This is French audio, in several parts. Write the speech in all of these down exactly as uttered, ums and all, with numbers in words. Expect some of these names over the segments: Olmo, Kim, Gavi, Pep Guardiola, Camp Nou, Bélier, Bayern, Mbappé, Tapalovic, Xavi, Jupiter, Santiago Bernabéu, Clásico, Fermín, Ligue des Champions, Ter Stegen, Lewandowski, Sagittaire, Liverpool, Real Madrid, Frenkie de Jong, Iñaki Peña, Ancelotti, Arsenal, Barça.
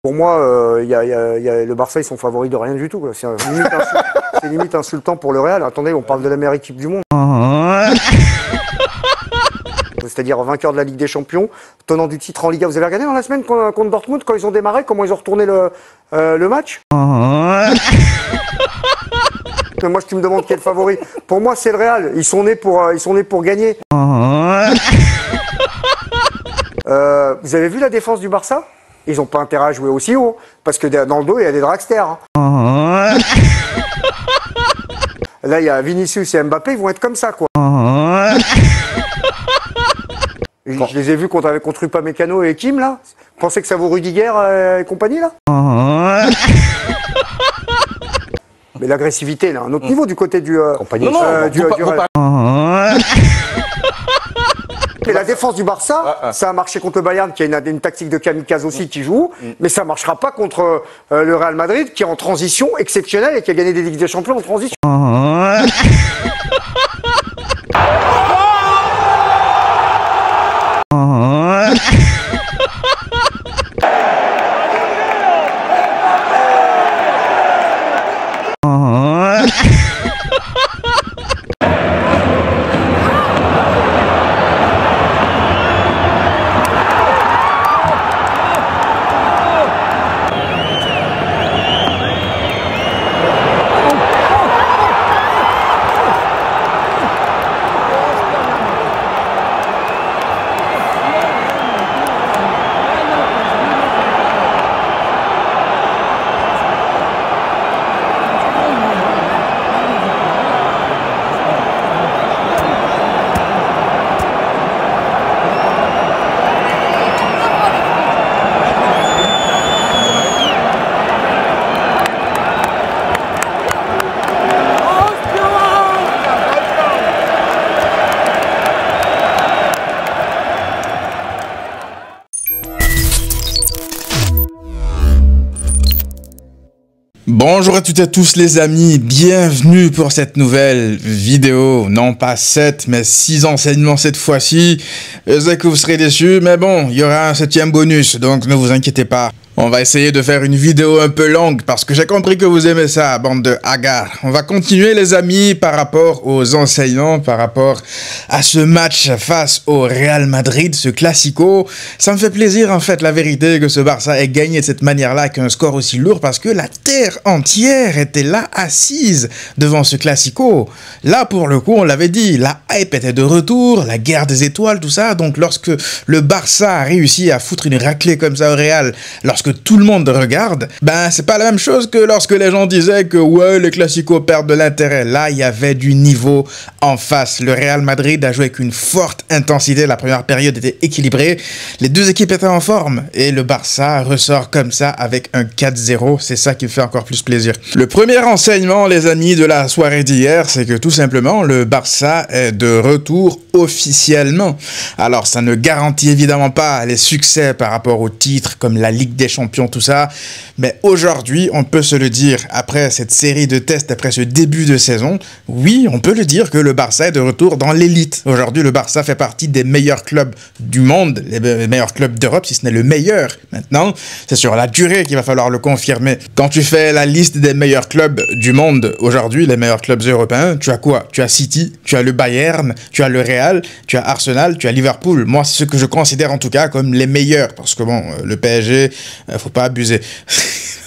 Pour moi, euh, y a, y a, y a, le Barça, ils sont favoris de rien du tout. C'est limite, insul... limite insultant pour le Real. Attendez, on parle de la meilleure équipe du monde. C'est-à-dire vainqueur de la Ligue des Champions, tenant du titre en Liga. Vous avez regardé dans la semaine contre Dortmund, quand ils ont démarré, comment ils ont retourné le, euh, le match? Mais moi, je tu me demandes quel favori. Pour moi, c'est le Real. Ils sont nés pour, euh, ils sont nés pour gagner. euh, vous avez vu la défense du Barça? Ils n'ont pas intérêt à jouer aussi haut, parce que dans le dos, il y a des dragsters. Hein. Là, il y a Vinicius et Mbappé, ils vont être comme ça, quoi. je, je les ai vus contre, contre Upamecano et Kim, là. Vous pensez que ça vaut Rüdiger et compagnie, là? Mais l'agressivité, là, un autre niveau du côté du... Euh, compagnie, euh, du, euh, du, du Mais la défense du Barça, ah, ah. ça a marché contre le Bayern, qui a une, une tactique de kamikaze aussi mmh. qui joue, mmh. mais ça ne marchera pas contre euh, le Real Madrid, qui est en transition exceptionnelle et qui a gagné des Ligues des Champions en transition. Ah. Ah. Bonjour à toutes et à tous les amis, bienvenue pour cette nouvelle vidéo, non pas sept mais six enseignements cette fois-ci. Je sais que vous serez déçus mais bon, il y aura un septième bonus donc ne vous inquiétez pas. On va essayer de faire une vidéo un peu longue parce que j'ai compris que vous aimez ça, bande de hagards. On va continuer les amis par rapport aux enseignants, par rapport à ce match face au Real Madrid, ce Classico. Ça me fait plaisir en fait la vérité que ce Barça ait gagné de cette manière-là avec un score aussi lourd parce que la terre entière était là assise devant ce Classico. Là pour le coup on l'avait dit, la hype était de retour, la guerre des étoiles, tout ça. Donc lorsque le Barça a réussi à foutre une raclée comme ça au Real, lorsque que tout le monde regarde, ben c'est pas la même chose que lorsque les gens disaient que ouais les Clasico perdent de l'intérêt. Là il y avait du niveau en face. Le Real Madrid a joué avec une forte intensité, la première période était équilibrée, les deux équipes étaient en forme et le Barça ressort comme ça avec un quatre zéro, c'est ça qui me fait encore plus plaisir. Le premier enseignement les amis de la soirée d'hier, c'est que tout simplement le Barça est de retour officiellement. Alors ça ne garantit évidemment pas les succès par rapport aux titres comme la Ligue des Champions, tout ça, mais aujourd'hui on peut se le dire, après cette série de tests, après ce début de saison, oui on peut le dire que le Barça est de retour dans l'élite. Aujourd'hui le Barça fait partie des meilleurs clubs du monde, les meilleurs clubs d'Europe si ce n'est le meilleur. Maintenant c'est sur la durée qu'il va falloir le confirmer. Quand tu fais la liste des meilleurs clubs du monde aujourd'hui, les meilleurs clubs européens, tu as quoi? Tu as City, tu as le Bayern, tu as le Real, tu as Arsenal, tu as Liverpool. Moi c'est ce que je considère en tout cas comme les meilleurs parce que bon, le P S G, faut pas abuser.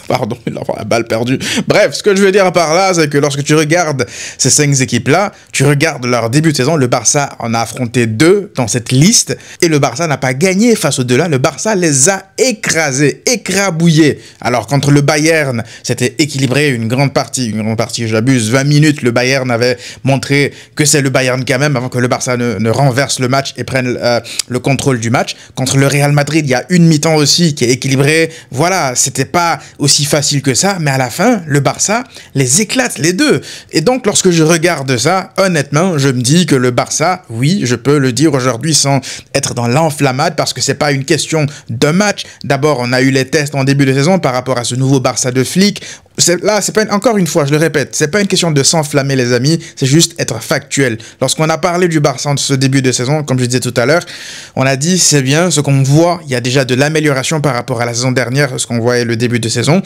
Pardon, il a la balle perdue. Bref, ce que je veux dire par là, c'est que lorsque tu regardes ces cinq équipes-là, tu regardes leur début de saison, le Barça en a affronté deux dans cette liste, et le Barça n'a pas gagné face aux deux-là, le Barça les a écrasés, écrabouillés. Alors, contre le Bayern, c'était équilibré une grande partie, une grande partie, j'abuse, vingt minutes, le Bayern avait montré que c'est le Bayern quand même, avant que le Barça ne, ne renverse le match et prenne euh, le contrôle du match. Contre le Real Madrid, il y a une mi-temps aussi qui est équilibrée. Voilà, c'était pas aussi facile que ça, mais à la fin, le Barça les éclate les deux. Et donc, lorsque je regarde ça, honnêtement, je me dis que le Barça, oui, je peux le dire aujourd'hui sans être dans l'enflammade, parce que c'est pas une question d'un match. D'abord, on a eu les tests en début de saison par rapport à ce nouveau Barça de Flick. Là, c'est pas une, encore une fois, je le répète, c'est pas une question de s'enflammer, les amis, c'est juste être factuel. Lorsqu'on a parlé du Barça en ce début de saison, comme je disais tout à l'heure, on a dit, c'est bien, ce qu'on voit, il y a déjà de l'amélioration par rapport à la saison dernière, ce qu'on voyait le début de saison,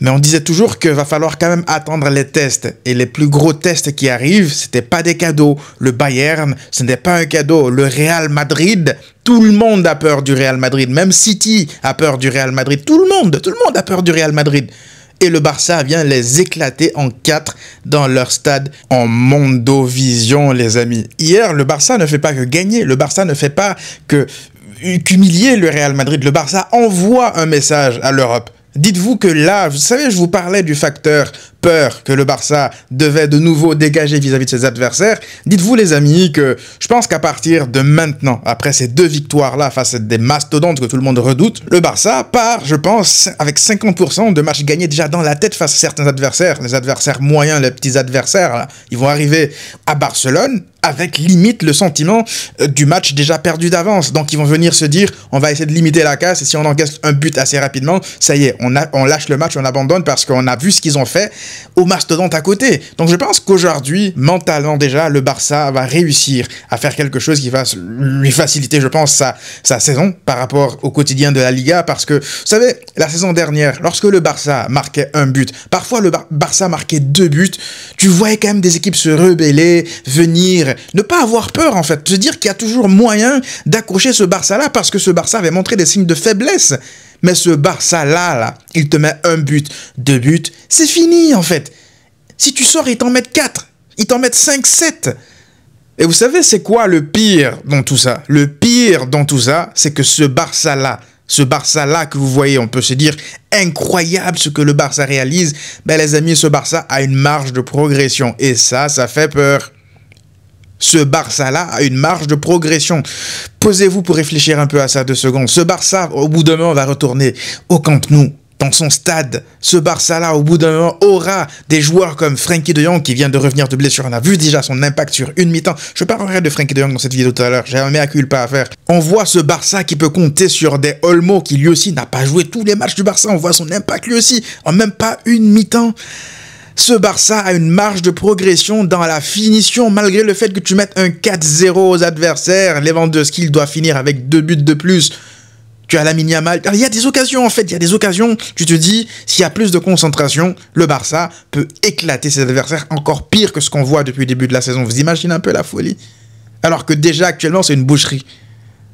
mais on disait toujours qu'il va falloir quand même attendre les tests, et les plus gros tests qui arrivent, c'était pas des cadeaux. Le Bayern, ce n'est pas un cadeau. Le Real Madrid, tout le monde a peur du Real Madrid, même City a peur du Real Madrid, tout le monde, tout le monde a peur du Real Madrid. Et le Barça vient les éclater en quatre dans leur stade en Mondovision, les amis. Hier, le Barça ne fait pas que gagner, le Barça ne fait pas que qu'humilier le Real Madrid. Le Barça envoie un message à l'Europe. Dites-vous que là, vous savez, je vous parlais du facteur peur que le Barça devait de nouveau dégager vis-à-vis de ses adversaires. Dites-vous, les amis, que je pense qu'à partir de maintenant, après ces deux victoires-là face à des mastodontes que tout le monde redoute, le Barça part, je pense, avec cinquante pour cent de matchs gagnés déjà dans la tête face à certains adversaires, les adversaires moyens, les petits adversaires. Là, ils vont arriver à Barcelone avec limite le sentiment du match déjà perdu d'avance. Donc ils vont venir se dire, on va essayer de limiter la casse, et si on encaisse un but assez rapidement, ça y est, on, a, on lâche le match, on abandonne, parce qu'on a vu ce qu'ils ont fait au mastodonte à côté. Donc je pense qu'aujourd'hui, mentalement déjà, le Barça va réussir à faire quelque chose qui va lui faciliter, je pense, sa, sa saison par rapport au quotidien de la Liga, parce que, vous savez, la saison dernière, lorsque le Barça marquait un but, parfois le Bar- Barça marquait deux buts, tu voyais quand même des équipes se rebeller, venir, ne pas avoir peur en fait, se dire qu'il y a toujours moyen d'accrocher ce Barça-là, parce que ce Barça avait montré des signes de faiblesse. Mais ce Barça-là, là, il te met un but, deux buts, c'est fini en fait. Si tu sors, ils t'en mettent quatre, ils t'en mettent cinq, sept. Et vous savez c'est quoi le pire dans tout ça? Le pire dans tout ça, c'est que ce Barça-là, ce Barça-là que vous voyez, on peut se dire incroyable ce que le Barça réalise, ben les amis, ce Barça a une marge de progression, et ça, ça fait peur. Ce Barça-là a une marge de progression. Posez-vous pour réfléchir un peu à ça deux secondes. Ce Barça, au bout d'un moment, va retourner au Camp Nou, dans son stade. Ce Barça-là, au bout d'un moment, aura des joueurs comme Frenkie de Jong qui vient de revenir de blessure. On a vu déjà son impact sur une mi-temps. Je parlerai de Frenkie de Jong dans cette vidéo tout à l'heure. J'ai un mea culpa à faire. On voit ce Barça qui peut compter sur des Olmo qui lui aussi n'a pas joué tous les matchs du Barça. On voit son impact lui aussi en même pas une mi-temps. Ce Barça a une marge de progression dans la finition, malgré le fait que tu mettes un quatre zéro aux adversaires. Lewandowski, il doit finir avec deux buts de plus. Tu as Lamine Yamal. Il y a des occasions en fait, il y a des occasions. Tu te dis, s'il y a plus de concentration, le Barça peut éclater ses adversaires encore pire que ce qu'on voit depuis le début de la saison. Vous imaginez un peu la folie? Alors que déjà actuellement, c'est une boucherie.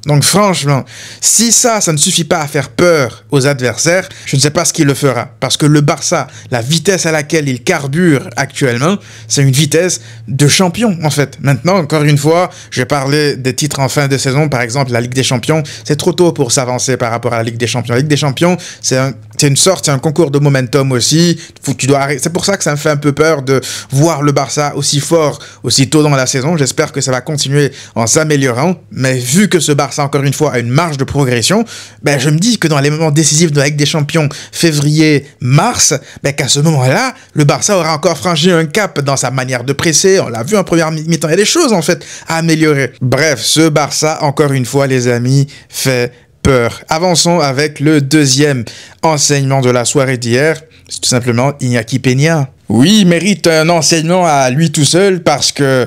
Donc franchement, si ça, ça ne suffit pas à faire peur aux adversaires, je ne sais pas ce qu'il le fera. Parce que le Barça, la vitesse à laquelle il carbure actuellement, c'est une vitesse de champion en fait. Maintenant, encore une fois, je parlais des titres en fin de saison, par exemple la Ligue des Champions, c'est trop tôt pour s'avancer par rapport à la Ligue des Champions. La Ligue des Champions, c'est un, c'est une sorte, c'est un concours de momentum aussi. Faut, tu dois, c'est pour ça que ça me fait un peu peur de voir le Barça aussi fort, aussi tôt dans la saison. J'espère que ça va continuer en s'améliorant, mais vu que ce Barça, ça encore une fois à une marge de progression, ben je me dis que dans les moments décisifs de la Ligue des Champions, février, mars, ben qu'à ce moment-là, le Barça aura encore franchi un cap dans sa manière de presser. On l'a vu en première mi-temps, il y a des choses en fait à améliorer. Bref, ce Barça, encore une fois les amis, fait peur. Avançons avec le deuxième enseignement de la soirée d'hier, c'est tout simplement Iñaki Peña. Oui, il mérite un enseignement à lui tout seul parce que,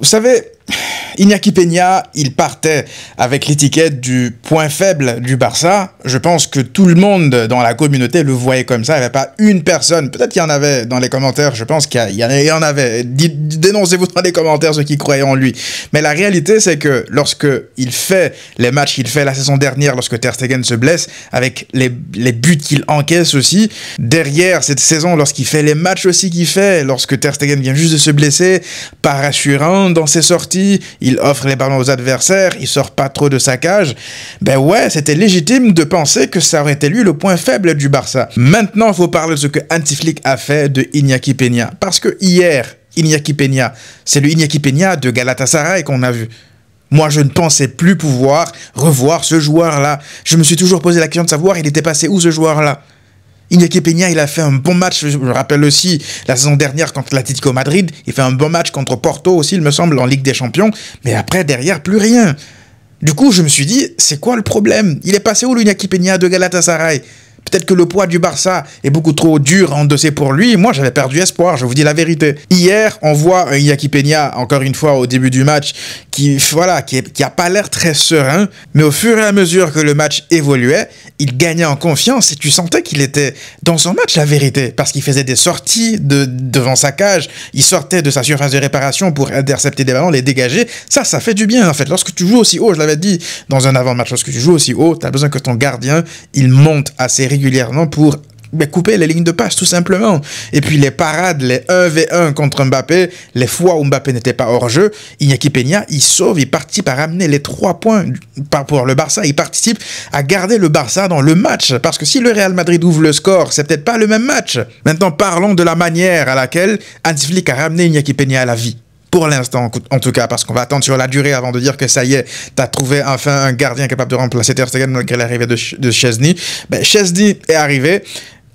vous savez, Iñaki Peña, il partait avec l'étiquette du point faible du Barça. Je pense que tout le monde dans la communauté le voyait comme ça. Il n'y avait pas une personne, peut-être qu'il y en avait dans les commentaires, je pense qu'il y en avait. Dénoncez-vous dans les commentaires ceux qui croyaient en lui. Mais la réalité, c'est que lorsque il fait les matchs qu'il fait la saison dernière, lorsque Ter Stegen se blesse, avec les, les buts qu'il encaisse aussi, derrière cette saison, lorsqu'il fait les matchs aussi qu'il fait, lorsque Ter Stegen vient juste de se blesser, pas rassurant dans ses sorties, il offre les ballons aux adversaires, il sort pas trop de sa cage, ben ouais, c'était légitime de penser que ça aurait été lui le point faible du Barça. Maintenant, il faut parler de ce que Hansi Flick a fait de Iñaki Peña, parce que hier, Iñaki Peña, c'est le Iñaki Peña de Galatasaray qu'on a vu. Moi, je ne pensais plus pouvoir revoir ce joueur-là. Je me suis toujours posé la question de savoir, il était passé où ce joueur-là? Iñaki Peña, il a fait un bon match, je me rappelle aussi la saison dernière contre l'Atlético Madrid, il fait un bon match contre Porto aussi, il me semble, en Ligue des Champions, mais après, derrière, plus rien. Du coup, je me suis dit, c'est quoi le problème? Il est passé où, l'Iñaki Peña de Galatasaray? Peut-être que le poids du Barça est beaucoup trop dur à endosser pour lui. Moi, j'avais perdu espoir, je vous dis la vérité. Hier, on voit un Iñaki Peña, encore une fois, au début du match, qui voilà, qui, est, qui a pas l'air très serein. Mais au fur et à mesure que le match évoluait, il gagnait en confiance et tu sentais qu'il était dans son match, la vérité. Parce qu'il faisait des sorties de, devant sa cage, il sortait de sa surface de réparation pour intercepter des ballons, les dégager. Ça, ça fait du bien, en fait. Lorsque tu joues aussi haut, je l'avais dit dans un avant-match, lorsque tu joues aussi haut, tu as besoin que ton gardien, il monte assez régulièrement pour couper les lignes de passe, tout simplement. Et puis les parades, les un contre un contre Mbappé, les fois où Mbappé n'était pas hors jeu, Iñaki Peña, il sauve, il participe à ramener les trois points pour le Barça, il participe à garder le Barça dans le match. Parce que si le Real Madrid ouvre le score, c'est peut-être pas le même match. Maintenant, parlons de la manière à laquelle Hansi Flick a ramené Iñaki Peña à la vie. Pour l'instant, en tout cas, parce qu'on va attendre sur la durée avant de dire que ça y est, t'as trouvé enfin un gardien capable de remplacer Ter Stegen malgré l'arrivée de, de Szczęsny. Ben, Szczęsny est arrivé.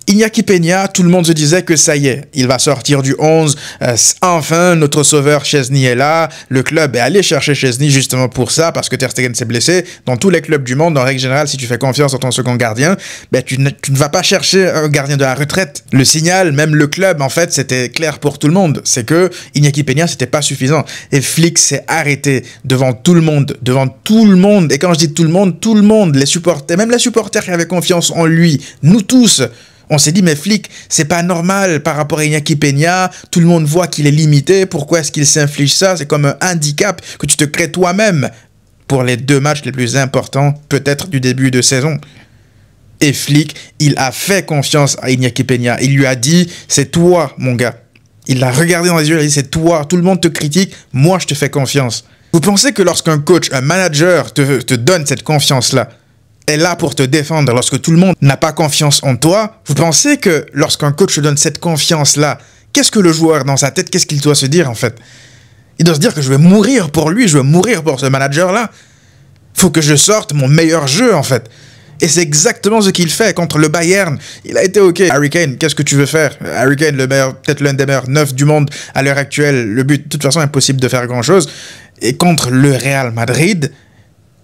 Iñaki Peña, tout le monde se disait que ça y est, il va sortir du onze, euh, enfin notre sauveur Szczęsny est là, le club est allé chercher Szczęsny justement pour ça, parce que Ter Stegen s'est blessé. Dans tous les clubs du monde, en règle générale, si tu fais confiance en ton second gardien, ben, tu, ne, tu ne vas pas chercher un gardien de la retraite. Le signal, même le club, en fait, c'était clair pour tout le monde, c'est que Iñaki Peña, c'était pas suffisant. Et Flick s'est arrêté devant tout le monde, devant tout le monde, et quand je dis tout le monde, tout le monde, les supporters, même les supporters qui avaient confiance en lui, nous tous. On s'est dit, mais Flick, c'est pas normal par rapport à Iñaki Peña. Tout le monde voit qu'il est limité. Pourquoi est-ce qu'il s'inflige ça? C'est comme un handicap que tu te crées toi-même pour les deux matchs les plus importants, peut-être du début de saison. Et Flick, il a fait confiance à Iñaki Peña. Il lui a dit, c'est toi, mon gars. Il l'a regardé dans les yeux, il a dit, c'est toi. Tout le monde te critique, moi, je te fais confiance. Vous pensez que lorsqu'un coach, un manager te, te donne cette confiance-là, est là pour te défendre lorsque tout le monde n'a pas confiance en toi? Vous pensez que lorsqu'un coach te donne cette confiance-là, qu'est-ce que le joueur dans sa tête, qu'est-ce qu'il doit se dire en fait? Il doit se dire que je vais mourir pour lui, je vais mourir pour ce manager-là. Faut que je sorte mon meilleur jeu en fait. Et c'est exactement ce qu'il fait contre le Bayern. Il a été OK. Harry Kane, qu'est-ce que tu veux faire? Harry Kane, le meilleur, peut-être l'un des meilleurs neufs du monde à l'heure actuelle. Le but, de toute façon, impossible de faire grand-chose. Et contre le Real Madrid,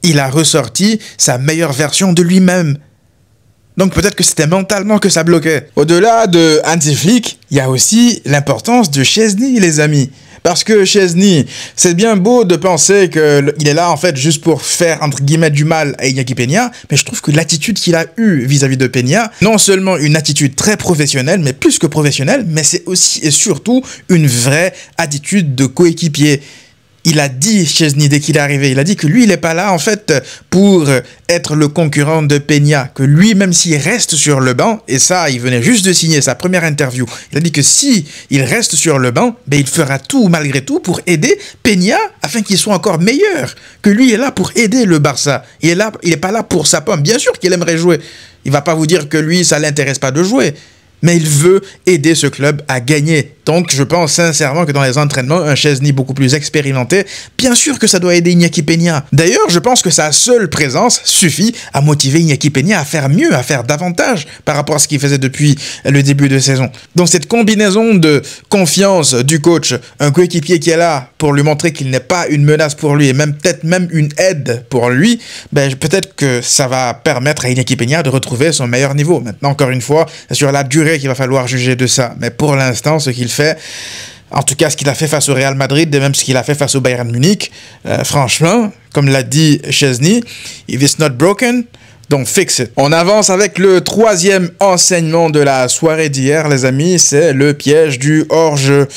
il a ressorti sa meilleure version de lui-même. Donc peut-être que c'était mentalement que ça bloquait. Au-delà de Hansi Flick, il y a aussi l'importance de Szczęsny, les amis. Parce que Szczęsny, c'est bien beau de penser qu'il est là en fait juste pour faire entre guillemets du mal à Iñaki Peña, mais je trouve que l'attitude qu'il a eue vis-à-vis de Peña, non seulement une attitude très professionnelle, mais plus que professionnelle, mais c'est aussi et surtout une vraie attitude de coéquipier. Il a dit, Szczęsny, dès qu'il est arrivé, il a dit que lui, il n'est pas là, en fait, pour être le concurrent de Peña. Que lui, même s'il reste sur le banc, et ça, il venait juste de signer sa première interview, il a dit que si il reste sur le banc, ben, il fera tout, malgré tout, pour aider Peña, afin qu'il soit encore meilleur. Que lui est là pour aider le Barça. Il est là, il n'est pas là pour sa pomme. Bien sûr qu'il aimerait jouer. Il ne va pas vous dire que lui, ça ne l'intéresse pas de jouer. Mais il veut aider ce club à gagner. Donc, je pense sincèrement que dans les entraînements, un Szczęsny beaucoup plus expérimenté, bien sûr que ça doit aider Iñaki Peña. D'ailleurs, je pense que sa seule présence suffit à motiver Iñaki Peña à faire mieux, à faire davantage par rapport à ce qu'il faisait depuis le début de saison. Donc, cette combinaison de confiance du coach, un coéquipier qui est là pour lui montrer qu'il n'est pas une menace pour lui et même peut-être même une aide pour lui, ben, peut-être que ça va permettre à Iñaki Peña de retrouver son meilleur niveau. Maintenant, encore une fois, sur la durée qu'il va falloir juger de ça. Mais pour l'instant, ce qu'il fait, en tout cas ce qu'il a fait face au Real Madrid et même ce qu'il a fait face au Bayern Munich, euh, franchement, comme l'a dit Szczęsny, « If it's not broken, don't fix it ». On avance avec le troisième enseignement de la soirée d'hier, les amis, c'est le piège du hors-jeu.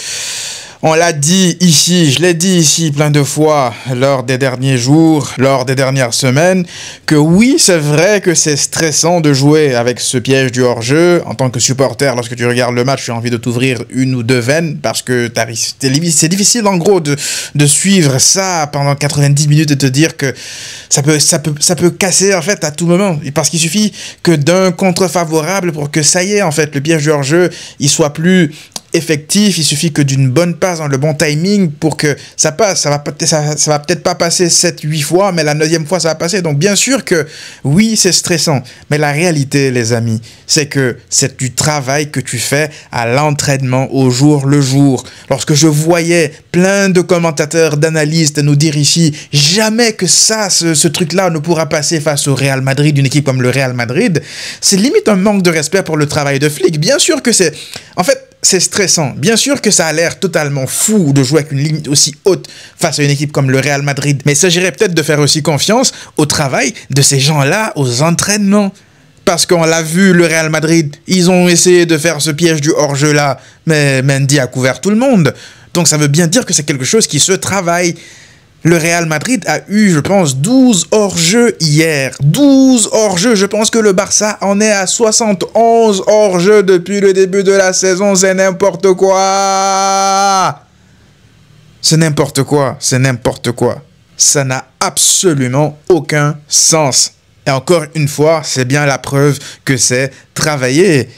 On l'a dit ici, je l'ai dit ici plein de fois lors des derniers jours, lors des dernières semaines, que oui, c'est vrai que c'est stressant de jouer avec ce piège du hors-jeu. En tant que supporter, lorsque tu regardes le match, tu as envie de t'ouvrir une ou deux veines parce que c'est difficile en gros de, de suivre ça pendant quatre-vingt-dix minutes et te dire que ça peut, ça peut, ça peut casser en fait à tout moment. Parce qu'il suffit que d'un contre-favorable pour que ça y est, en fait, le piège du hors-jeu, il soit plus effectif. Il suffit que d'une bonne passe dans le bon timing pour que ça passe. Ça va, ça, ça va peut-être pas passer sept huit fois, mais la neuvième fois, ça va passer. Donc, bien sûr que oui, c'est stressant. Mais la réalité, les amis, c'est que c'est du travail que tu fais à l'entraînement, au jour le jour. Lorsque je voyais plein de commentateurs, d'analystes nous dire ici, jamais que ça, ce, ce truc-là ne pourra passer face au Real Madrid, une équipe comme le Real Madrid, c'est limite un manque de respect pour le travail de Flick. Bien sûr que c'est... En fait, c'est stressant. Bien sûr que ça a l'air totalement fou de jouer avec une ligne aussi haute face à une équipe comme le Real Madrid, mais il s'agirait peut-être de faire aussi confiance au travail de ces gens-là, aux entraînements. Parce qu'on l'a vu, le Real Madrid, ils ont essayé de faire ce piège du hors-jeu-là, mais Mendy a couvert tout le monde. Donc ça veut bien dire que c'est quelque chose qui se travaille. Le Real Madrid a eu, je pense, douze hors-jeu hier. douze hors-jeu. Je pense que le Barça en est à soixante et onze hors-jeu depuis le début de la saison. C'est n'importe quoi. C'est n'importe quoi. C'est n'importe quoi. Ça n'a absolument aucun sens. Et encore une fois, c'est bien la preuve que c'est travaillé.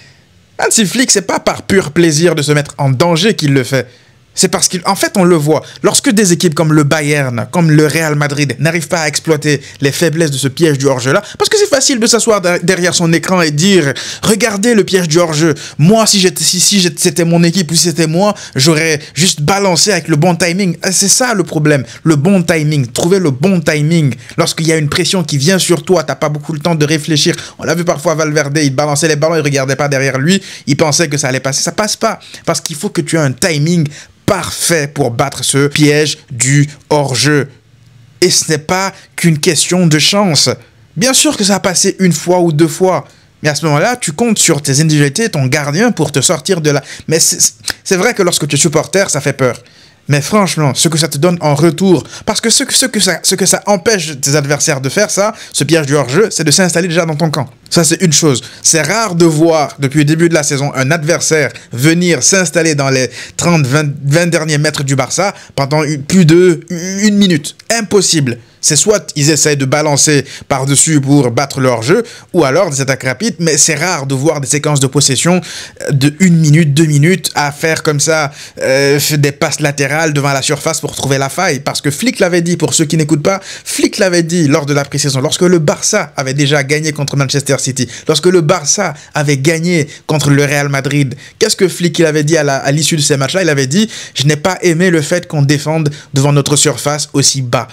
Hansi Flick, c'est pas par pur plaisir de se mettre en danger qu'il le fait. C'est parce qu'en fait, on le voit. Lorsque des équipes comme le Bayern, comme le Real Madrid n'arrivent pas à exploiter les faiblesses de ce piège du hors-jeu-là, parce que c'est facile de s'asseoir derrière son écran et dire « Regardez le piège du hors-jeu. Moi, si, si, si c'était mon équipe ou si c'était moi, j'aurais juste balancé avec le bon timing. » C'est ça le problème, le bon timing. Trouver le bon timing. Lorsqu'il y a une pression qui vient sur toi, t'as pas beaucoup le temps de réfléchir. On l'a vu parfois Valverde, il balançait les ballons, il regardait pas derrière lui, il pensait que ça allait passer. Ça passe pas, parce qu'il faut que tu aies un timing parfait pour battre ce piège du hors-jeu. Et ce n'est pas qu'une question de chance. Bien sûr que ça a passé une fois ou deux fois, mais à ce moment-là, tu comptes sur tes individualités, ton gardien pour te sortir de là. Mais c'est vrai que lorsque tu es supporter, ça fait peur. Mais franchement, ce que ça te donne en retour, parce que ce que, ce que, ça, ce que ça empêche tes adversaires de faire ça, ce piège du hors-jeu, c'est de s'installer déjà dans ton camp. Ça, c'est une chose. C'est rare de voir, depuis le début de la saison, un adversaire venir s'installer dans les trente vingt derniers mètres du Barça pendant plus de une minute. Impossible. C'est soit ils essayent de balancer par-dessus pour battre leur jeu, ou alors des attaques rapides, mais c'est rare de voir des séquences de possession de une minute, deux minutes, à faire comme ça euh, des passes latérales devant la surface pour trouver la faille. Parce que Flick l'avait dit, pour ceux qui n'écoutent pas, Flick l'avait dit lors de la pré-saison, lorsque le Barça avait déjà gagné contre Manchester City, lorsque le Barça avait gagné contre le Real Madrid, qu'est-ce que Flick il avait dit à l'issue de ces matchs-là? Il avait dit « Je n'ai pas aimé le fait qu'on défende devant notre surface aussi bas ».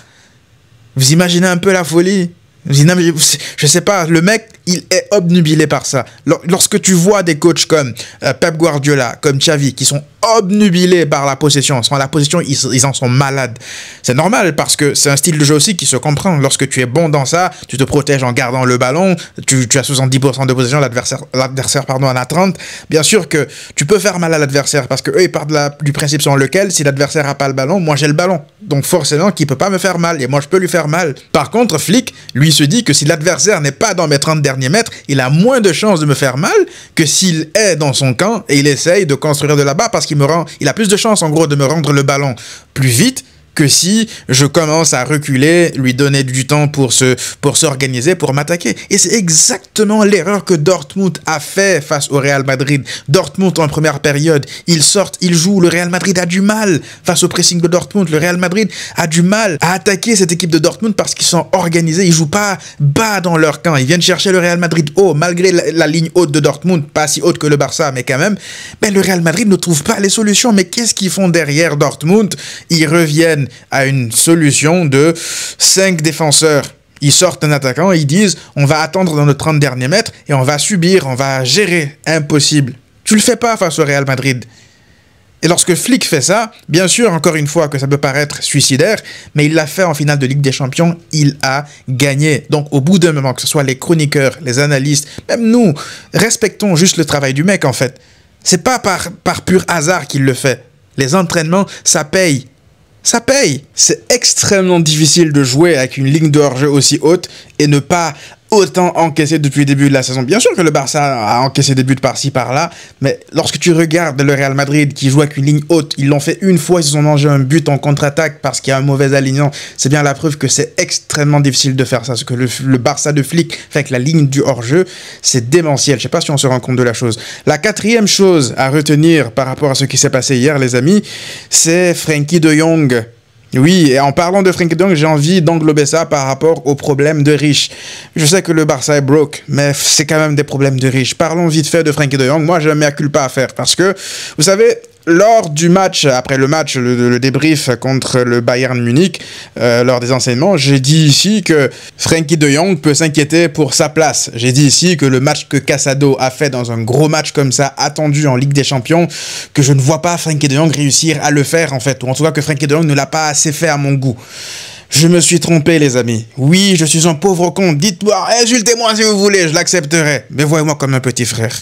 Vous imaginez un peu la folie? Je sais pas, le mec, il est obnubilé par ça. Lorsque tu vois des coachs comme Pep Guardiola, comme Xavi, qui sont obnubilés par la possession, sans la possession, ils en sont malades. C'est normal parce que c'est un style de jeu aussi qui se comprend. Lorsque tu es bon dans ça, tu te protèges en gardant le ballon, tu, tu as soixante-dix pour cent de possession, l'adversaire pardon, en a trente pour cent. Bien sûr que tu peux faire mal à l'adversaire parce qu'eux, ils partent de la, du principe selon lequel si l'adversaire n'a pas le ballon, moi j'ai le ballon. Donc forcément qu'il ne peut pas me faire mal et moi je peux lui faire mal. Par contre, Flick, lui, il se dit que si l'adversaire n'est pas dans mes trente derniers mètres, il a moins de chances de me faire mal que s'il est dans son camp et il essaye de construire de là-bas parce qu'il me rend, il a plus de chances en gros de me rendre le ballon plus vite que si je commence à reculer, lui donner du temps pour se, pour s'organiser, pour m'attaquer. Et c'est exactement l'erreur que Dortmund a fait face au Real Madrid. Dortmund en première période, ils sortent, ils jouent. Le Real Madrid a du mal face au pressing de Dortmund. Le Real Madrid a du mal à attaquer cette équipe de Dortmund parce qu'ils sont organisés. Ils jouent pas bas dans leur camp. Ils viennent chercher le Real Madrid haut, malgré la, la ligne haute de Dortmund, pas si haute que le Barça, mais quand même. Ben, le Real Madrid ne trouve pas les solutions. Mais qu'est-ce qu'ils font derrière Dortmund? Ils reviennent à une solution de cinq défenseurs. Ils sortent un attaquant et ils disent « On va attendre dans nos trente derniers mètres et on va subir, on va gérer. » Impossible. Tu le fais pas face au Real Madrid. Et lorsque Flick fait ça, bien sûr, encore une fois, que ça peut paraître suicidaire, mais il l'a fait en finale de Ligue des Champions, il a gagné. Donc, au bout d'un moment, que ce soit les chroniqueurs, les analystes, même nous, respectons juste le travail du mec, en fait. C'est pas par, par pur hasard qu'il le fait. Les entraînements, ça paye. Ça paye. C'est extrêmement difficile de jouer avec une ligne de hors-jeu aussi haute et ne pas autant encaissé depuis le début de la saison. Bien sûr que le Barça a encaissé des buts par-ci, par-là, mais lorsque tu regardes le Real Madrid qui joue avec une ligne haute, ils l'ont fait une fois, ils se sont mangé un but en contre-attaque parce qu'il y a un mauvais alignement. C'est bien la preuve que c'est extrêmement difficile de faire ça. Ce que le, le Barça de Flick fait avec la ligne du hors-jeu, c'est démentiel. Je ne sais pas si on se rend compte de la chose. La quatrième chose à retenir par rapport à ce qui s'est passé hier, les amis, c'est Frenkie de Jong. Oui, et en parlant de Frenkie de Jong, j'ai envie d'englober ça par rapport aux problèmes de riches. Je sais que le Barça est broke, mais c'est quand même des problèmes de riches. Parlons vite fait de Frenkie de Jong. Moi, j'ai un mea culpa à faire parce que, vous savez, lors du match, après le match, le, le débrief contre le Bayern Munich, euh, lors des enseignements, j'ai dit ici que Frenkie de Jong peut s'inquiéter pour sa place. J'ai dit ici que le match que Casado a fait dans un gros match comme ça, attendu en Ligue des Champions, que je ne vois pas Frenkie de Jong réussir à le faire en fait, ou en tout cas que Frenkie de Jong ne l'a pas assez fait à mon goût. Je me suis trompé, les amis. Oui, je suis un pauvre con. Dites-moi, insultez-moi si vous voulez, je l'accepterai. Mais voyez-moi comme un petit frère.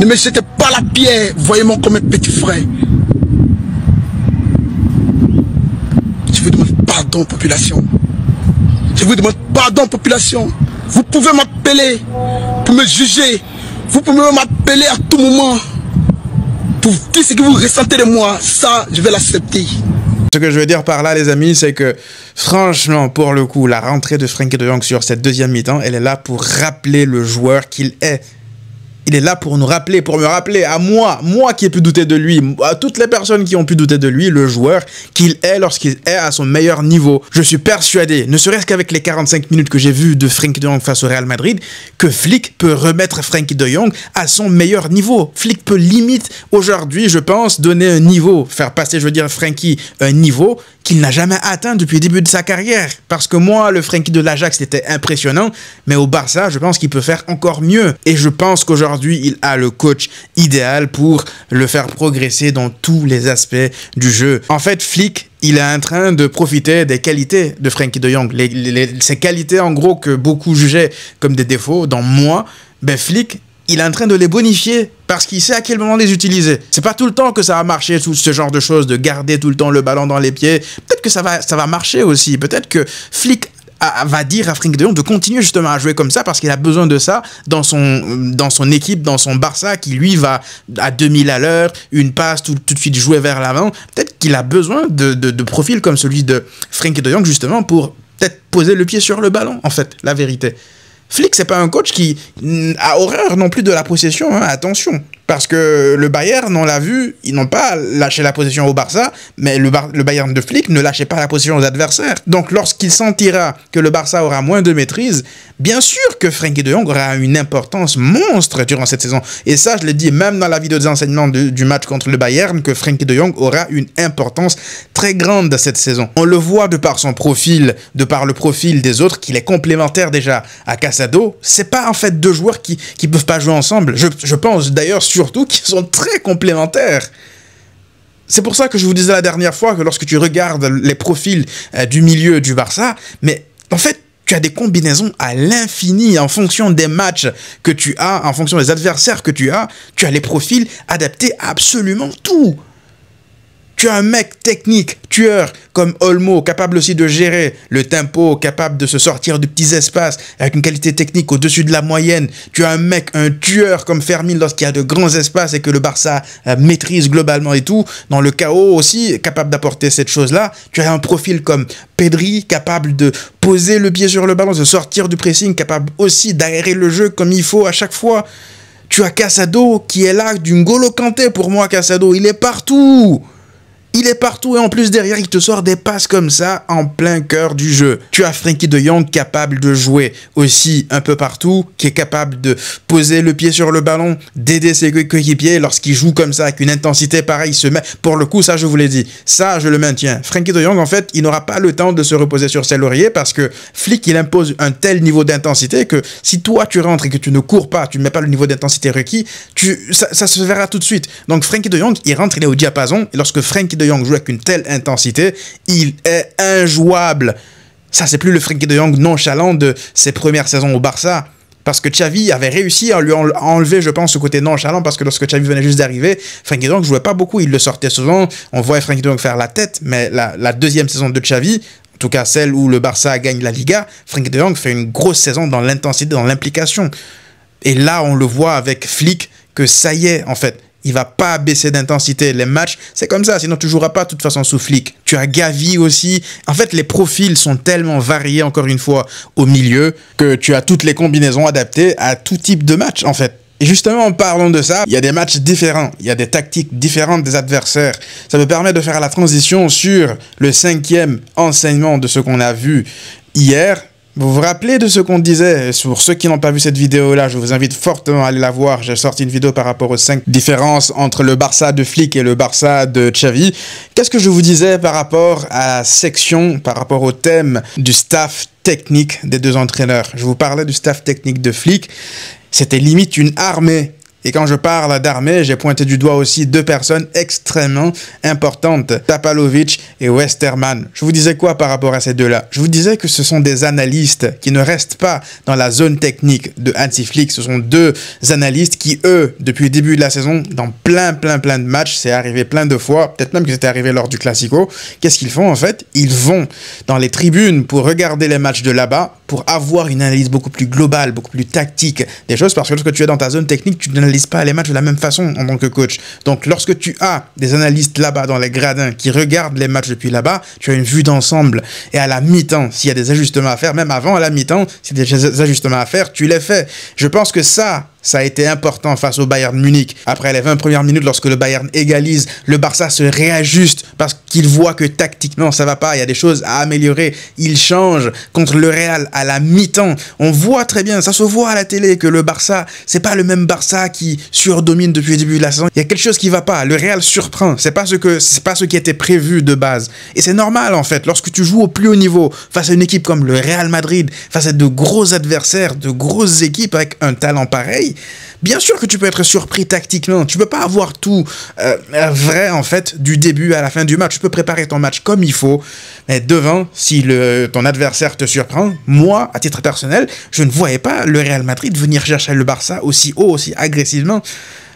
Ne me jetez pas la pierre, voyez-moi comme un petit frère. Je vous demande pardon, population. Je vous demande pardon, population. Vous pouvez m'appeler pour me juger. Vous pouvez m'appeler à tout moment. Pour tout ce que vous ressentez de moi, ça, je vais l'accepter. Ce que je veux dire par là, les amis, c'est que franchement, pour le coup, la rentrée de Frenkie de Jong sur cette deuxième mi-temps, elle est là pour rappeler le joueur qu'il est. Il est là pour nous rappeler, pour me rappeler à moi, moi qui ai pu douter de lui, à toutes les personnes qui ont pu douter de lui, le joueur qu'il est lorsqu'il est à son meilleur niveau. Je suis persuadé, ne serait-ce qu'avec les quarante-cinq minutes que j'ai vues de Frenkie de Jong face au Real Madrid, que Flick peut remettre Frenkie de Jong à son meilleur niveau. Flick peut limite, aujourd'hui, je pense, donner un niveau, faire passer, je veux dire, Frenkie un niveau qu'il n'a jamais atteint depuis le début de sa carrière. Parce que moi, le Frenkie de l'Ajax, c'était impressionnant, mais au Barça, je pense qu'il peut faire encore mieux. Et je pense qu'aujourd'hui, Aujourd'hui, il a le coach idéal pour le faire progresser dans tous les aspects du jeu. En fait, Flick, il est en train de profiter des qualités de Frenkie de Jong. Les, les, ces qualités, en gros, que beaucoup jugeaient comme des défauts, dans moi, ben Flick, il est en train de les bonifier parce qu'il sait à quel moment les utiliser. C'est pas tout le temps que ça va marcher, tout ce genre de choses, de garder tout le temps le ballon dans les pieds. Peut-être que ça va, ça va marcher aussi. Peut-être que Flick À, va dire à Frenkie de Jong de continuer justement à jouer comme ça parce qu'il a besoin de ça dans son, dans son équipe, dans son Barça qui lui va à deux mille à l'heure, une passe tout, tout de suite jouer vers l'avant. Peut-être qu'il a besoin de, de, de profils comme celui de Frenkie de Jong justement pour peut-être poser le pied sur le ballon, en fait, la vérité. Flick, c'est pas un coach qui a horreur non plus de la possession, hein, attention. Parce que le Bayern, on l'a vu, ils n'ont pas lâché la possession au Barça, mais le, bar le Bayern de Flick ne lâchait pas la possession aux adversaires. Donc lorsqu'il sentira que le Barça aura moins de maîtrise, bien sûr que Frenkie de Jong aura une importance monstre durant cette saison. Et ça, je l'ai dit même dans la vidéo des enseignements de, du match contre le Bayern, que Frenkie de Jong aura une importance très grande cette saison. On le voit de par son profil, de par le profil des autres, qu'il est complémentaire déjà à Casado. C'est pas en fait deux joueurs qui ne peuvent pas jouer ensemble. Je, je pense d'ailleurs sur surtout qu'ils sont très complémentaires. C'est pour ça que je vous disais la dernière fois que lorsque tu regardes les profils euh, du milieu du Barça, mais en fait, tu as des combinaisons à l'infini en fonction des matchs que tu as, en fonction des adversaires que tu as, tu as les profils adaptés à absolument tout. Tu as un mec technique, tueur, comme Olmo, capable aussi de gérer le tempo, capable de se sortir de petits espaces, avec une qualité technique au-dessus de la moyenne. Tu as un mec, un tueur, comme Fermín, lorsqu'il y a de grands espaces et que le Barça euh, maîtrise globalement et tout. Dans le chaos aussi, capable d'apporter cette chose-là. Tu as un profil comme Pedri, capable de poser le pied sur le ballon, de sortir du pressing, capable aussi d'aérer le jeu comme il faut à chaque fois. Tu as Casado, qui est là, d'une N'Golo Kanté pour moi, Casado. Il est partout. Il est partout et en plus derrière, il te sort des passes comme ça en plein cœur du jeu. Tu as Frenkie de Jong capable de jouer aussi un peu partout, qui est capable de poser le pied sur le ballon, d'aider ses coéquipiers lorsqu'il joue comme ça, avec une intensité pareille. Se met... Pour le coup, ça je vous l'ai dit, ça je le maintiens. Frenkie de Jong, en fait, il n'aura pas le temps de se reposer sur ses lauriers parce que Flick, il impose un tel niveau d'intensité que si toi tu rentres et que tu ne cours pas, tu ne mets pas le niveau d'intensité requis, tu... ça, ça se verra tout de suite. Donc Frenkie de Jong, il rentre, il est au diapason et lorsque Frenkie de Jong joue avec une telle intensité, il est injouable. Ça, c'est plus le Frenkie de Jong nonchalant de ses premières saisons au Barça. Parce que Xavi avait réussi à lui enlever, je pense, ce côté nonchalant, parce que lorsque Xavi venait juste d'arriver, Frenkie de Jong jouait pas beaucoup, il le sortait souvent, on voyait Frenkie de Jong faire la tête, mais la, la deuxième saison de Xavi, en tout cas celle où le Barça gagne la Liga, Frenkie de Jong fait une grosse saison dans l'intensité, dans l'implication. Et là, on le voit avec Flick que ça y est, en fait, il ne va pas baisser d'intensité. Les matchs, c'est comme ça, sinon tu ne joueras pas de toute façon sous Flick. Tu as Gavi aussi. En fait, les profils sont tellement variés, encore une fois, au milieu, que tu as toutes les combinaisons adaptées à tout type de match, en fait. Et justement, en parlant de ça, il y a des matchs différents, il y a des tactiques différentes des adversaires. Ça me permet de faire la transition sur le cinquième enseignement de ce qu'on a vu hier. Vous vous rappelez de ce qu'on disait? Pour ceux qui n'ont pas vu cette vidéo-là, je vous invite fortement à aller la voir. J'ai sorti une vidéo par rapport aux cinq différences entre le Barça de Flick et le Barça de Xavi. Qu'est-ce que je vous disais par rapport à la section, par rapport au thème du staff technique des deux entraîneurs? Je vous parlais du staff technique de Flick. C'était limite une armée. Et quand je parle d'armée, j'ai pointé du doigt aussi deux personnes extrêmement importantes, Tapalovic et Westerman. Je vous disais quoi par rapport à ces deux-là? Je vous disais que ce sont des analystes qui ne restent pas dans la zone technique de Hansi Flick. Ce sont deux analystes qui, eux, depuis le début de la saison, dans plein, plein, plein de matchs, c'est arrivé plein de fois, peut-être même que c'était arrivé lors du Clásico. Qu'est-ce qu'ils font en fait? Ils vont dans les tribunes pour regarder les matchs de là-bas, pour avoir une analyse beaucoup plus globale, beaucoup plus tactique des choses, parce que lorsque tu es dans ta zone technique, tu n'analyses pas les matchs de la même façon en tant que coach. Donc lorsque tu as des analystes là-bas dans les gradins qui regardent les matchs depuis là-bas, tu as une vue d'ensemble. Et à la mi-temps, s'il y a des ajustements à faire, même avant à la mi-temps, s'il y a des ajustements à faire, tu les fais. Je pense que ça, ça a été important face au Bayern Munich. Après les vingt premières minutes, lorsque le Bayern égalise, le Barça se réajuste parce qu'il voit que tactiquement, ça va pas, il y a des choses à améliorer. Il change contre le Real à la mi-temps. On voit très bien, ça se voit à la télé, que le Barça, c'est pas le même Barça qui surdomine depuis le début de la saison. Il y a quelque chose qui va pas. Le Real surprend. C'est pas ce que c'est pas ce qui était prévu de base. Et c'est normal en fait. Lorsque tu joues au plus haut niveau face à une équipe comme le Real Madrid, face à de gros adversaires, de grosses équipes avec un talent pareil, bien sûr que tu peux être surpris tactiquement. Tu peux pas avoir tout euh, vrai en fait du début à la fin du match. Tu peux préparer ton match comme il faut. Mais devant, si le, ton adversaire te surprend, moi à titre personnel, je ne voyais pas le Real Madrid venir chercher le Barça aussi haut, aussi agressif.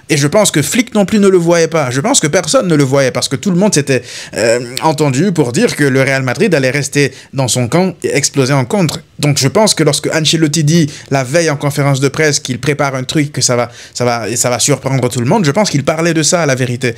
Et je pense que Flick non plus ne le voyait pas. Je pense que personne ne le voyait parce que tout le monde s'était euh, entendu pour dire que le Real Madrid allait rester dans son camp et exploser en contre. Donc je pense que lorsque Ancelotti dit la veille en conférence de presse qu'il prépare un truc, que ça va, ça va, et ça va surprendre tout le monde, je pense qu'il parlait de ça à la vérité.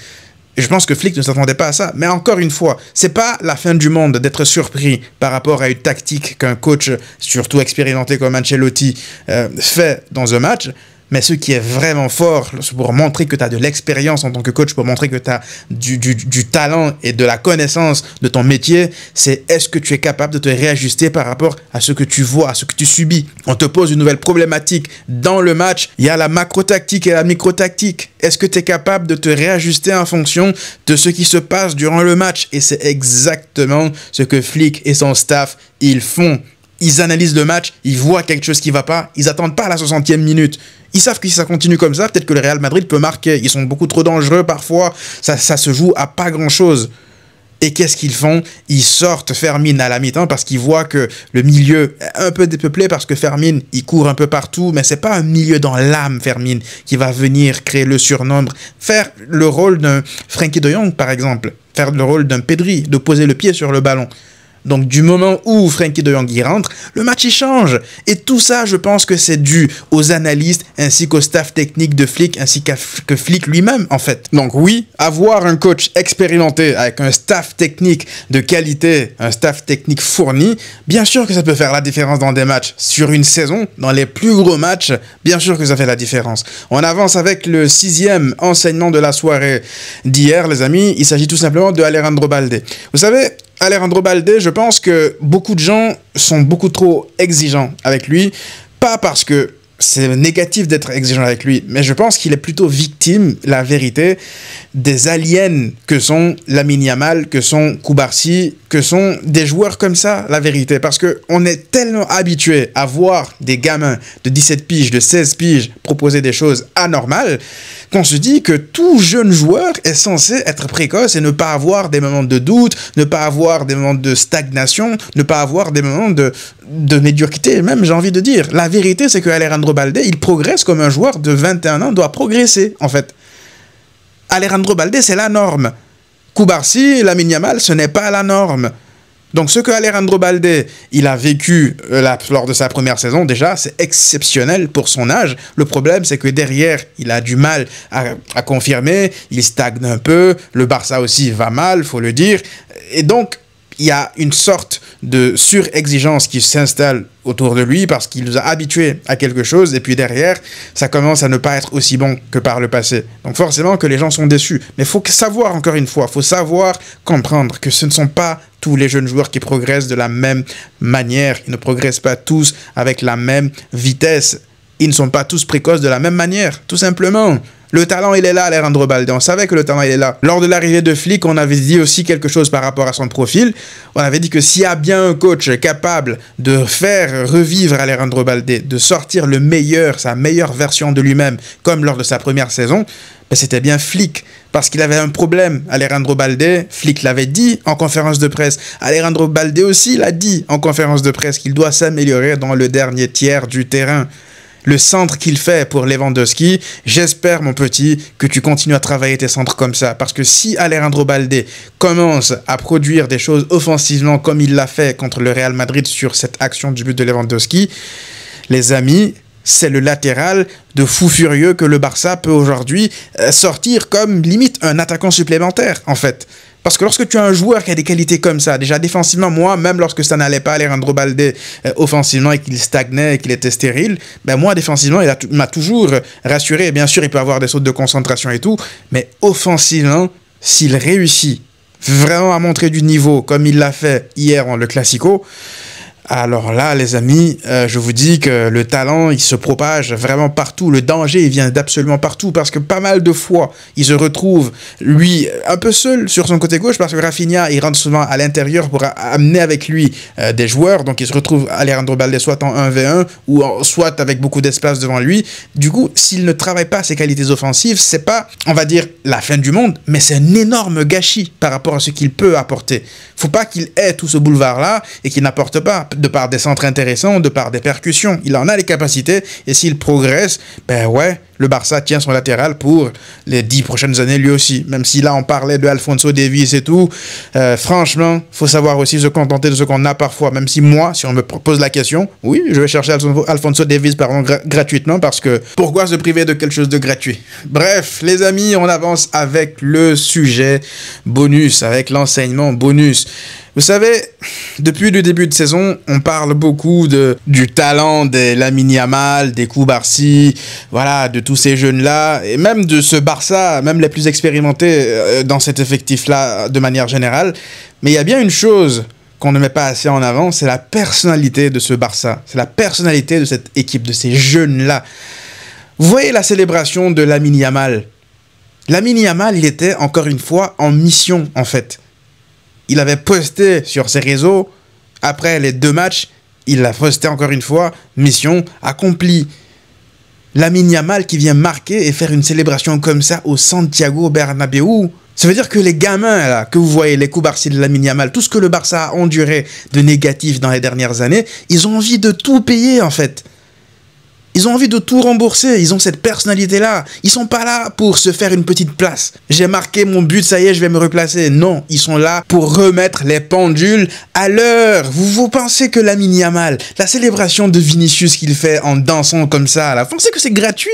Et je pense que Flick ne s'attendait pas à ça. Mais encore une fois, c'est pas la fin du monde d'être surpris par rapport à une tactique qu'un coach, surtout expérimenté comme Ancelotti, euh, fait dans un match. Mais ce qui est vraiment fort, pour montrer que tu as de l'expérience en tant que coach, pour montrer que tu as du, du, du talent et de la connaissance de ton métier, c'est est-ce que tu es capable de te réajuster par rapport à ce que tu vois, à ce que tu subis. On te pose une nouvelle problématique dans le match, il y a la macro-tactique et la micro-tactique. Est-ce que tu es capable de te réajuster en fonction de ce qui se passe durant le match? Et c'est exactement ce que Flick et son staff, ils font. Ils analysent le match, ils voient quelque chose qui ne va pas, ils n'attendent pas la soixantième minute. Ils savent que si ça continue comme ça, peut-être que le Real Madrid peut marquer. Ils sont beaucoup trop dangereux parfois, ça, ça se joue à pas grand-chose. Et qu'est-ce qu'ils font? Ils sortent Fermín à la mi-temps parce qu'ils voient que le milieu est un peu dépeuplé parce que Fermín, il court un peu partout, mais ce n'est pas un milieu dans l'âme, Fermín, qui va venir créer le surnombre, faire le rôle d'un Frenkie de Jong, par exemple, faire le rôle d'un Pedri, de poser le pied sur le ballon. Donc du moment où Frenkie de Jong y rentre, le match y change. Et tout ça, je pense que c'est dû aux analystes ainsi qu'au staff technique de Flick, ainsi que Flick lui-même en fait. Donc oui, avoir un coach expérimenté avec un staff technique de qualité, un staff technique fourni, bien sûr que ça peut faire la différence dans des matchs. Sur une saison, dans les plus gros matchs, bien sûr que ça fait la différence. On avance avec le sixième enseignement de la soirée d'hier, les amis. Il s'agit tout simplement de Alejandro Baldé. Vous savez, Alejandro Baldé, je pense que beaucoup de gens sont beaucoup trop exigeants avec lui. Pas parce que c'est négatif d'être exigeant avec lui, mais je pense qu'il est plutôt victime, la vérité, des aliens que sont Lamine Yamal, que sont Cubarsí, que sont des joueurs comme ça, la vérité. Parce qu'on est tellement habitué à voir des gamins de dix-sept piges, de seize piges proposer des choses anormales, qu'on se dit que tout jeune joueur est censé être précoce et ne pas avoir des moments de doute, ne pas avoir des moments de stagnation, ne pas avoir des moments de, de médiocrité, même j'ai envie de dire. La vérité, c'est que Alejandro Baldé, il progresse comme un joueur de vingt et un ans doit progresser, en fait. Alejandro Baldé, c'est la norme. Cubarsí, Lamine Yamal, ce n'est pas la norme. Donc ce que Alejandro Baldé, il a vécu euh, la, lors de sa première saison, déjà, c'est exceptionnel pour son âge. Le problème, c'est que derrière, il a du mal à, à confirmer, il stagne un peu, le Barça aussi va mal, faut le dire. Et donc, il y a une sorte de surexigence qui s'installe autour de lui parce qu'il nous a habitués à quelque chose et puis derrière, ça commence à ne pas être aussi bon que par le passé. Donc forcément que les gens sont déçus. Mais il faut savoir, encore une fois, il faut savoir comprendre que ce ne sont pas tous les jeunes joueurs qui progressent de la même manière. Ils ne progressent pas tous avec la même vitesse. Ils ne sont pas tous précoces de la même manière, tout simplement. Le talent, il est là, Alejandro Baldé. On savait que le talent, il est là. Lors de l'arrivée de Flick, on avait dit aussi quelque chose par rapport à son profil. On avait dit que s'il y a bien un coach capable de faire revivre Alejandro Baldé, de sortir le meilleur, sa meilleure version de lui-même, comme lors de sa première saison, ben c'était bien Flick. Parce qu'il avait un problème, Alejandro Baldé. Flick l'avait dit en conférence de presse. Alejandro Baldé aussi l'a dit en conférence de presse qu'il doit s'améliorer dans le dernier tiers du terrain. Le centre qu'il fait pour Lewandowski, j'espère, mon petit, que tu continues à travailler tes centres comme ça. Parce que si Alejandro Baldé commence à produire des choses offensivement comme il l'a fait contre le Real Madrid sur cette action du but de Lewandowski, les amis, c'est le latéral de fou furieux que le Barça peut aujourd'hui sortir comme limite un attaquant supplémentaire, en fait. Parce que lorsque tu as un joueur qui a des qualités comme ça, déjà défensivement, moi, même lorsque ça n'allait pas, Alejandro Baldé euh, offensivement et qu'il stagnait et qu'il était stérile, ben moi, défensivement, il m'a toujours rassuré. Et bien sûr, il peut avoir des sautes de concentration et tout, mais offensivement, s'il réussit vraiment à montrer du niveau, comme il l'a fait hier en le Clásico, alors là, les amis, euh, je vous dis que le talent, il se propage vraiment partout. Le danger, il vient d'absolument partout parce que pas mal de fois, il se retrouve, lui, un peu seul sur son côté gauche parce que Rafinha, il rentre souvent à l'intérieur pour amener avec lui euh, des joueurs. Donc, il se retrouve Alejandro Baldé soit en un contre un ou en, soit avec beaucoup d'espace devant lui. Du coup, s'il ne travaille pas ses qualités offensives, c'est pas, on va dire, la fin du monde, mais c'est un énorme gâchis par rapport à ce qu'il peut apporter. Faut pas qu'il ait tout ce boulevard-là et qu'il n'apporte pas. De par des centres intéressants, de par des percussions. Il en a les capacités et s'il progresse, ben ouais, le Barça tient son latéral pour les dix prochaines années lui aussi. Même si là, on parlait de Alfonso Davies et tout, euh, franchement, il faut savoir aussi se contenter de ce qu'on a parfois. Même si moi, si on me pose la question, oui, je vais chercher Alfonso Davies pardon, gra gratuitement parce que pourquoi se priver de quelque chose de gratuit? Bref, les amis, on avance avec le sujet bonus, avec l'enseignement bonus. Vous savez, depuis le début de saison, on parle beaucoup de, du talent des Lamine Yamal, des Cubarsí, voilà, de tous ces jeunes-là, et même de ce Barça, même les plus expérimentés dans cet effectif-là de manière générale. Mais il y a bien une chose qu'on ne met pas assez en avant, c'est la personnalité de ce Barça, c'est la personnalité de cette équipe, de ces jeunes-là. Vous voyez la célébration de Lamine Yamal. Lamine Yamal, il était encore une fois en mission, en fait. Il avait posté sur ses réseaux, après les deux matchs, il l'a posté encore une fois, mission accomplie. Lamine Yamal qui vient marquer et faire une célébration comme ça au Santiago Bernabéu. Ça veut dire que les gamins là, que vous voyez, les Cubarsí de Lamine Yamal, tout ce que le Barça a enduré de négatif dans les dernières années, ils ont envie de tout payer en fait. Ils ont envie de tout rembourser, ils ont cette personnalité-là. Ils sont pas là pour se faire une petite place. J'ai marqué mon but, ça y est, je vais me replacer. Non, ils sont là pour remettre les pendules à l'heure. Vous vous pensez que Lamine Yamal, la célébration de Vinicius qu'il fait en dansant comme ça, là, vous pensez que c'est gratuit?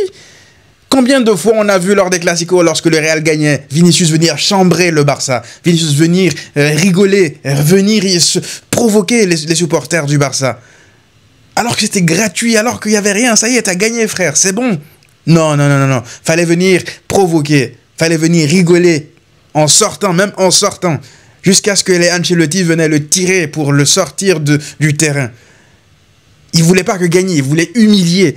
Combien de fois on a vu lors des Clásicos, lorsque le Real gagnait, Vinicius venir chambrer le Barça, Vinicius venir euh, rigoler, venir se provoquer les, les supporters du Barça? Alors que c'était gratuit, alors qu'il n'y avait rien, ça y est, t'as gagné frère, c'est bon. Non, non, non, non, non, fallait venir provoquer, fallait venir rigoler, en sortant, même en sortant, jusqu'à ce que les Ancelotti venaient le tirer pour le sortir de, du terrain. Ils ne voulaient pas que gagner, ils voulaient humilier.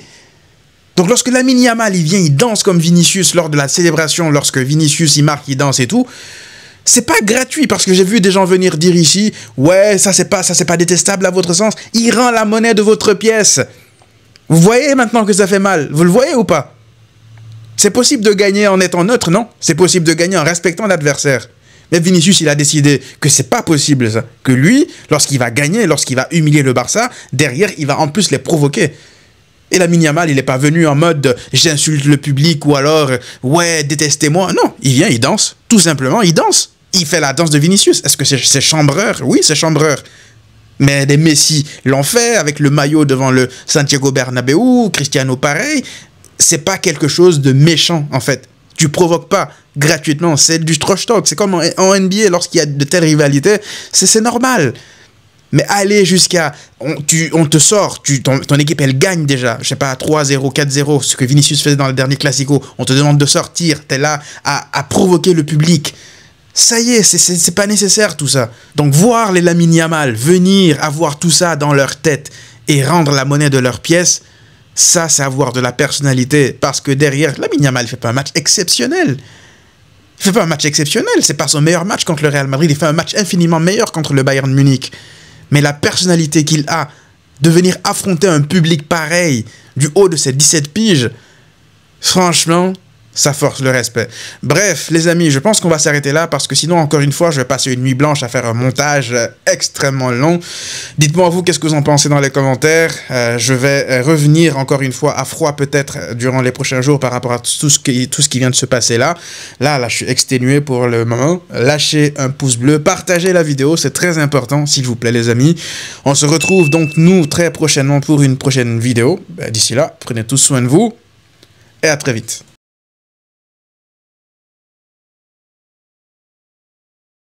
Donc lorsque Lamine Yamal, il vient, il danse comme Vinicius lors de la célébration, lorsque Vinicius, il marque, il danse et tout, c'est pas gratuit parce que j'ai vu des gens venir dire ici « Ouais, ça c'est pas, ça c'est pas détestable à votre sens. Il rend la monnaie de votre pièce. » Vous voyez maintenant que ça fait mal. Vous le voyez ou pas? C'est possible de gagner en étant neutre, non? C'est possible de gagner en respectant l'adversaire. Mais Vinicius, il a décidé que c'est pas possible ça. Que lui, lorsqu'il va gagner, lorsqu'il va humilier le Barça, derrière, il va en plus les provoquer. Et Lamine Yamal, il n'est pas venu en mode « J'insulte le public » ou alors « Ouais, détestez-moi ». Non, il vient, il danse. Tout simplement, il danse. il fait la danse de Vinicius. Est-ce que c'est c'est chambreur? Oui, c'est chambreur. Mais des Messi l'ont fait avec le maillot devant le Santiago Bernabéu, Cristiano pareil. C'est pas quelque chose de méchant en fait. Tu provoques pas gratuitement. C'est du trash talk. C'est comme en, en N B A lorsqu'il y a de telles rivalités. C'est normal. Mais aller jusqu'à... On, on te sort, tu, ton, ton équipe, elle gagne déjà. Je sais pas, trois zéro, quatre zéro, ce que Vinicius faisait dans le dernier Clásico. On te demande de sortir. Tu es là à, à provoquer le public. Ça y est, c'est pas nécessaire tout ça. Donc voir les Lamine Yamal venir avoir tout ça dans leur tête et rendre la monnaie de leur pièce, ça, c'est avoir de la personnalité. Parce que derrière, Lamine Yamal ne fait pas un match exceptionnel. Il fait pas un match exceptionnel. C'est pas son meilleur match contre le Real Madrid. Il fait un match infiniment meilleur contre le Bayern Munich. Mais la personnalité qu'il a, de venir affronter un public pareil, du haut de ses dix-sept piges, franchement, ça force le respect. Bref, les amis, je pense qu'on va s'arrêter là, parce que sinon, encore une fois, je vais passer une nuit blanche à faire un montage extrêmement long. Dites-moi, vous, qu'est-ce que vous en pensez dans les commentaires. euh, Je vais revenir encore une fois à froid, peut-être, durant les prochains jours, par rapport à tout ce qui, tout ce qui vient de se passer là. Là, là, je suis exténué pour le moment. Lâchez un pouce bleu, partagez la vidéo, c'est très important, s'il vous plaît, les amis. On se retrouve donc, nous, très prochainement pour une prochaine vidéo. D'ici là, prenez tous soin de vous, et à très vite.